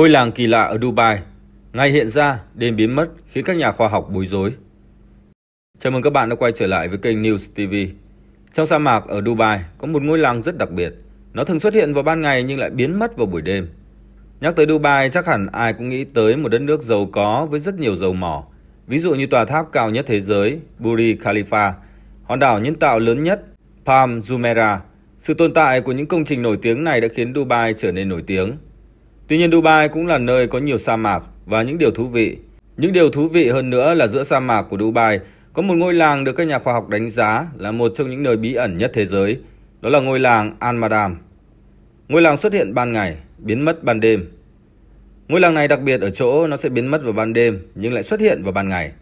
Ngôi làng kỳ lạ ở Dubai, ngay hiện ra đến biến mất khiến các nhà khoa học bối rối. Chào mừng các bạn đã quay trở lại với kênh News TV. Trong sa mạc ở Dubai có một ngôi làng rất đặc biệt. Nó thường xuất hiện vào ban ngày nhưng lại biến mất vào buổi đêm. Nhắc tới Dubai chắc hẳn ai cũng nghĩ tới một đất nước giàu có với rất nhiều dầu mỏ. Ví dụ như tòa tháp cao nhất thế giới Burj Khalifa, hòn đảo nhân tạo lớn nhất Palm Jumeirah. Sự tồn tại của những công trình nổi tiếng này đã khiến Dubai trở nên nổi tiếng. Tuy nhiên Dubai cũng là nơi có nhiều sa mạc và những điều thú vị. Những điều thú vị hơn nữa là giữa sa mạc của Dubai có một ngôi làng được các nhà khoa học đánh giá là một trong những nơi bí ẩn nhất thế giới. Đó là ngôi làng Al Madam. Ngôi làng xuất hiện ban ngày, biến mất ban đêm. Ngôi làng này đặc biệt ở chỗ nó sẽ biến mất vào ban đêm nhưng lại xuất hiện vào ban ngày.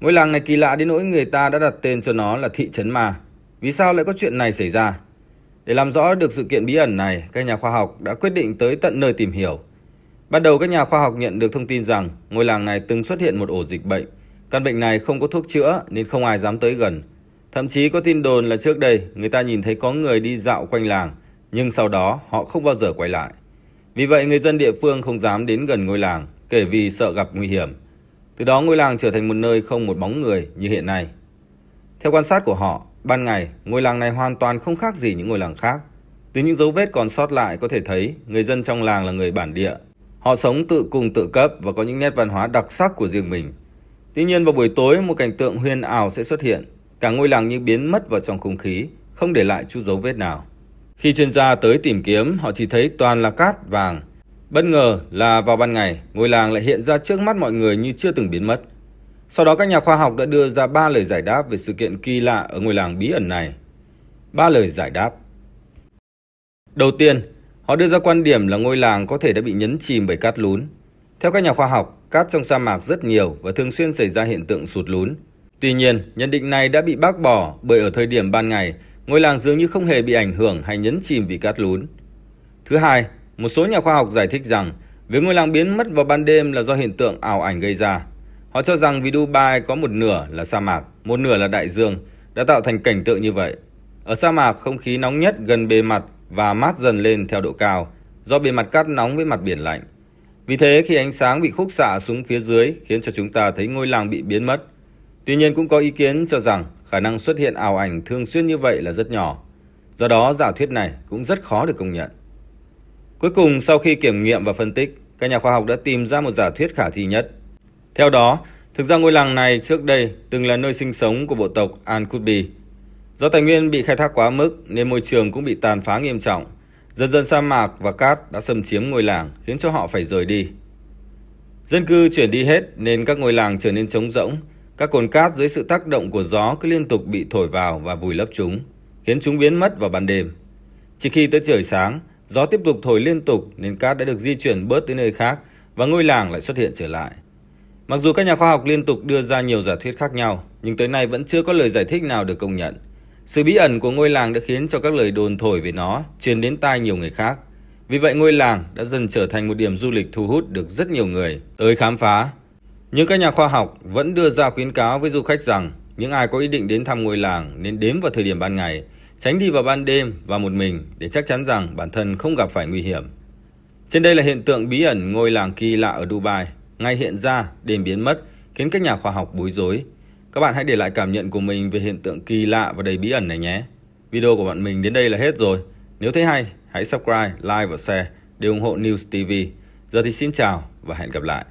Ngôi làng này kỳ lạ đến nỗi người ta đã đặt tên cho nó là thị trấn ma. Vì sao lại có chuyện này xảy ra? Để làm rõ được sự kiện bí ẩn này, các nhà khoa học đã quyết định tới tận nơi tìm hiểu. Ban đầu các nhà khoa học nhận được thông tin rằng ngôi làng này từng xuất hiện một ổ dịch bệnh. Căn bệnh này không có thuốc chữa nên không ai dám tới gần. Thậm chí có tin đồn là trước đây người ta nhìn thấy có người đi dạo quanh làng, nhưng sau đó họ không bao giờ quay lại. Vì vậy người dân địa phương không dám đến gần ngôi làng, kể vì sợ gặp nguy hiểm. Từ đó ngôi làng trở thành một nơi không một bóng người như hiện nay. Theo quan sát của họ, ban ngày ngôi làng này hoàn toàn không khác gì những ngôi làng khác. Từ những dấu vết còn sót lại có thể thấy người dân trong làng là người bản địa. Họ sống tự cung tự cấp và có những nét văn hóa đặc sắc của riêng mình. Tuy nhiên vào buổi tối một cảnh tượng huyền ảo sẽ xuất hiện. Cả ngôi làng như biến mất vào trong không khí, không để lại chút dấu vết nào. Khi chuyên gia tới tìm kiếm, họ chỉ thấy toàn là cát vàng. Bất ngờ là vào ban ngày, ngôi làng lại hiện ra trước mắt mọi người như chưa từng biến mất. Sau đó các nhà khoa học đã đưa ra 3 lời giải đáp về sự kiện kỳ lạ ở ngôi làng bí ẩn này. 3 lời giải đáp. Đầu tiên, họ đưa ra quan điểm là ngôi làng có thể đã bị nhấn chìm bởi cát lún. Theo các nhà khoa học, cát trong sa mạc rất nhiều và thường xuyên xảy ra hiện tượng sụt lún. Tuy nhiên, nhận định này đã bị bác bỏ bởi ở thời điểm ban ngày, ngôi làng dường như không hề bị ảnh hưởng hay nhấn chìm vì cát lún. Thứ hai, một số nhà khoa học giải thích rằng việc ngôi làng biến mất vào ban đêm là do hiện tượng ảo ảnh gây ra. Họ cho rằng vì Dubai có một nửa là sa mạc, một nửa là đại dương đã tạo thành cảnh tượng như vậy. Ở sa mạc, không khí nóng nhất gần bề mặt và mát dần lên theo độ cao do bề mặt cát nóng với mặt biển lạnh. Vì thế khi ánh sáng bị khúc xạ xuống phía dưới khiến cho chúng ta thấy ngôi làng bị biến mất. Tuy nhiên cũng có ý kiến cho rằng khả năng xuất hiện ảo ảnh thường xuyên như vậy là rất nhỏ. Do đó giả thuyết này cũng rất khó được công nhận. Cuối cùng sau khi kiểm nghiệm và phân tích, các nhà khoa học đã tìm ra một giả thuyết khả thi nhất. Theo đó, thực ra ngôi làng này trước đây từng là nơi sinh sống của bộ tộc Al-Qudby. Do tài nguyên bị khai thác quá mức nên môi trường cũng bị tàn phá nghiêm trọng. Dần dần sa mạc và cát đã xâm chiếm ngôi làng khiến cho họ phải rời đi. Dân cư chuyển đi hết nên các ngôi làng trở nên trống rỗng. Các cồn cát dưới sự tác động của gió cứ liên tục bị thổi vào và vùi lấp chúng, khiến chúng biến mất vào ban đêm. Chỉ khi tới trời sáng, gió tiếp tục thổi liên tục nên cát đã được di chuyển bớt tới nơi khác và ngôi làng lại xuất hiện trở lại. Mặc dù các nhà khoa học liên tục đưa ra nhiều giả thuyết khác nhau, nhưng tới nay vẫn chưa có lời giải thích nào được công nhận. Sự bí ẩn của ngôi làng đã khiến cho các lời đồn thổi về nó truyền đến tai nhiều người khác. Vì vậy ngôi làng đã dần trở thành một điểm du lịch thu hút được rất nhiều người tới khám phá. Nhưng các nhà khoa học vẫn đưa ra khuyến cáo với du khách rằng những ai có ý định đến thăm ngôi làng nên đến vào thời điểm ban ngày, tránh đi vào ban đêm và một mình để chắc chắn rằng bản thân không gặp phải nguy hiểm. Trên đây là hiện tượng bí ẩn ngôi làng kỳ lạ ở Dubai, ngay hiện ra, đêm biến mất, khiến các nhà khoa học bối rối. Các bạn hãy để lại cảm nhận của mình về hiện tượng kỳ lạ và đầy bí ẩn này nhé. Video của bạn mình đến đây là hết rồi. Nếu thấy hay, hãy subscribe, like và share để ủng hộ News TV. Giờ thì xin chào và hẹn gặp lại.